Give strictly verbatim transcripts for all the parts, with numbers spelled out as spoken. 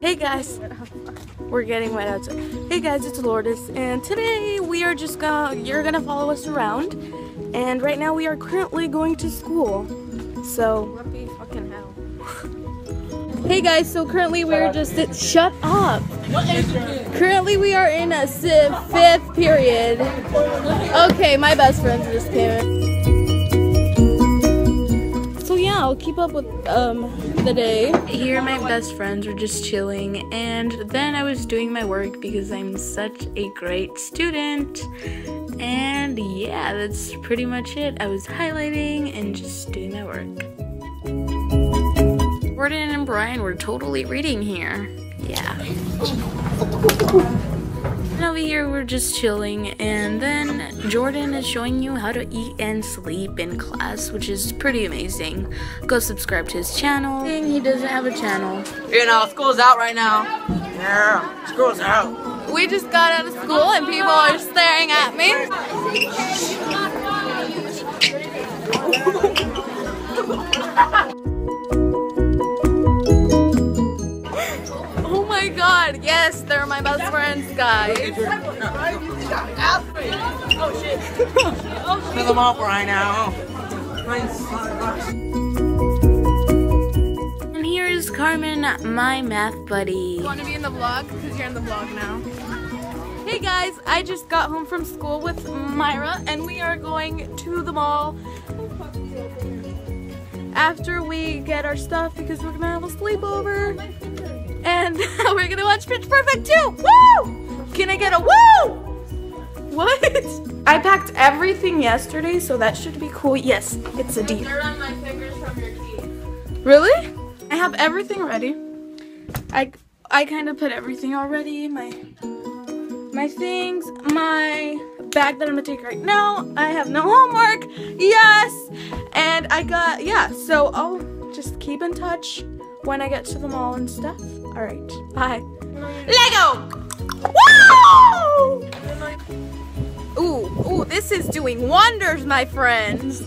Hey guys, we're getting wet outside. Hey guys, it's Lourdes, and today we are just gonna, you're gonna follow us around. And right now we are currently going to school. So, Lumpy fucking hell. Hey guys, so currently we're just, at, shut up. What is it? Currently we are in a fifth period. Okay, my best friends just came in. I'll keep up with um, the day. Here my best friends were just chilling, and then I was doing my work because I'm such a great student. And yeah, that's pretty much it. I was highlighting and just doing my work. Jordan and Bryan were totally reading here. Yeah. And over here we're just chilling, and then Jordan is showing you how to eat and sleep in class, which is pretty amazing. Go subscribe to his channel. He doesn't have a channel. You know, school's out right now. Yeah, school's out. We just got out of school and people are staring at me. Oh my god, yes, they're my best friends, guys. Oh shit. Oh shit. Them off right now. And here is Carmen, my math buddy. You want to be in the vlog? Because you're in the vlog now. Hey guys, I just got home from school with Myra, and we are going to the mall after we get our stuff because we're going to have a sleepover. And we're going to watch Pitch Perfect two. Woo! Can I get a woo? What? I packed everything yesterday, so that should be cool. Yes, it's a deal. Dirt on my fingers from your teeth. Really? I have everything ready. I I kind of put everything already. My my things, my bag that I'm gonna take right now. I have no homework. Yes, and I got yeah. So I'll just keep in touch when I get to the mall and stuff. All right. Bye. Lego. Woo! Ooh, ooh, this is doing wonders, my friends. No,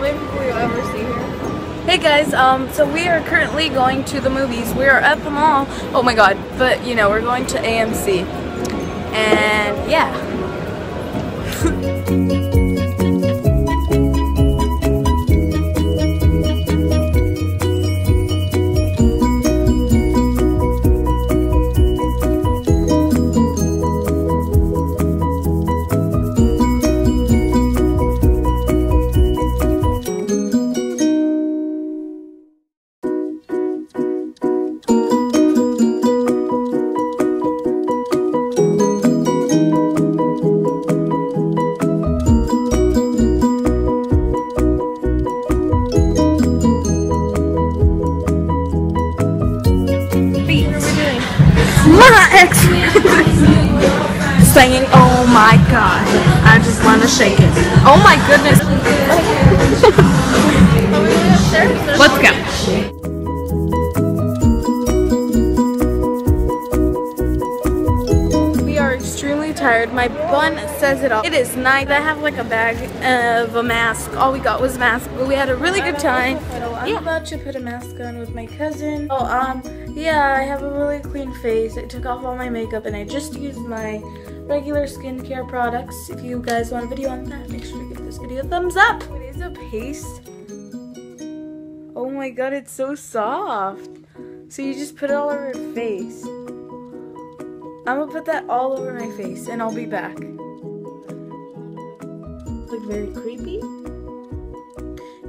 maybe we'll ever see here. Hey guys, um, so we are currently going to the movies. We are at the mall. Oh my god, but you know, we're going to A M C. And yeah. Singing, oh my god, I just want to shake it. Oh my goodness. Let's go. We are extremely tired. My bun says it all. It is night. I have like a bag of a mask. All we got was masks, but we had a really good time. I'm yeah. about to put a mask on with my cousin. Oh, um, yeah, I have a really clean face. I took off all my makeup and I just used my regular skincare products. If you guys want a video on that, make sure you give this video a thumbs up. What is a paste? Oh my god, it's so soft. So you just put it all over your face. I'm gonna put that all over my face and I'll be back. Look very creepy.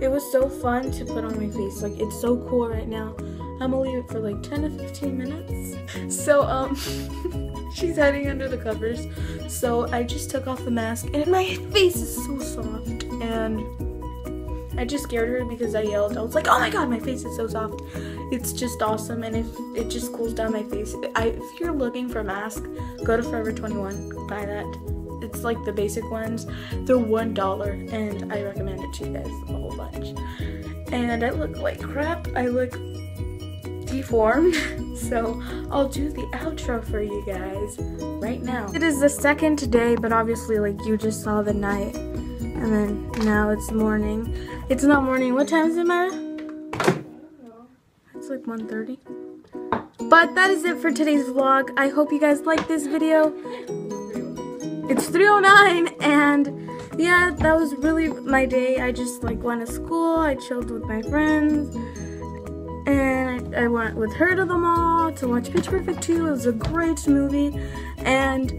It was so fun to put on my face. Like, it's so cool right now. I'm gonna leave it for like ten to fifteen minutes. So, um, she's hiding under the covers. So I just took off the mask and my face is so soft. And I just scared her because I yelled. I was like, oh my god, my face is so soft. It's just awesome. And if it just cools down my face. I, if you're looking for a mask, go to Forever twenty-one, buy that. It's like the basic ones. They're one dollar and I recommend it to you guys a whole bunch. And I look like crap. I look deformed. So I'll do the outro for you guys right now. It is the second today, but obviously like you just saw the night. And then now it's morning. It's not morning. What time is it, Mara? one thirty. But that is it for today's vlog. I hope you guys liked this video. It's three oh nine, and yeah, that was really my day. I just like went to school, I chilled with my friends, and I, I went with her to the mall to watch Pitch Perfect two. It was a great movie, and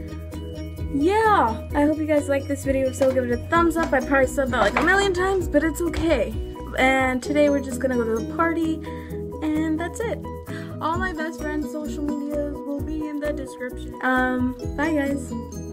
yeah, I hope you guys liked this video. So give it a thumbs up. I probably said that like a million times, but it's okay. And today we're just gonna go to the party, and that's it. All my best friends' social medias will be in the description. Um, bye guys.